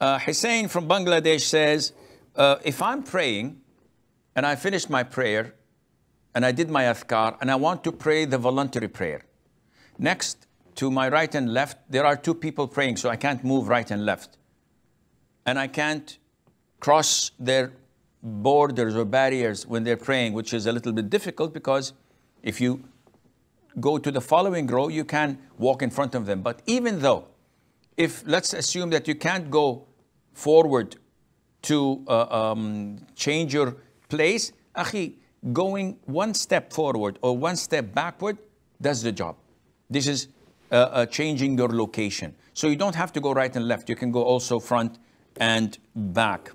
Hussain from Bangladesh says, if I'm praying and I finished my prayer and I did my adhkar and I want to pray the voluntary prayer, next to my right and left, there are two people praying, so I can't move right and left. And I can't cross their borders or barriers when they're praying, which is a little bit difficult because if you go to the following row, you can walk in front of them. But even though, if let's assume that you can't go forward to change your place, akhi, going one step forward or one step backward does the job. This is changing your location. So you don't have to go right and left. You can go also front and back.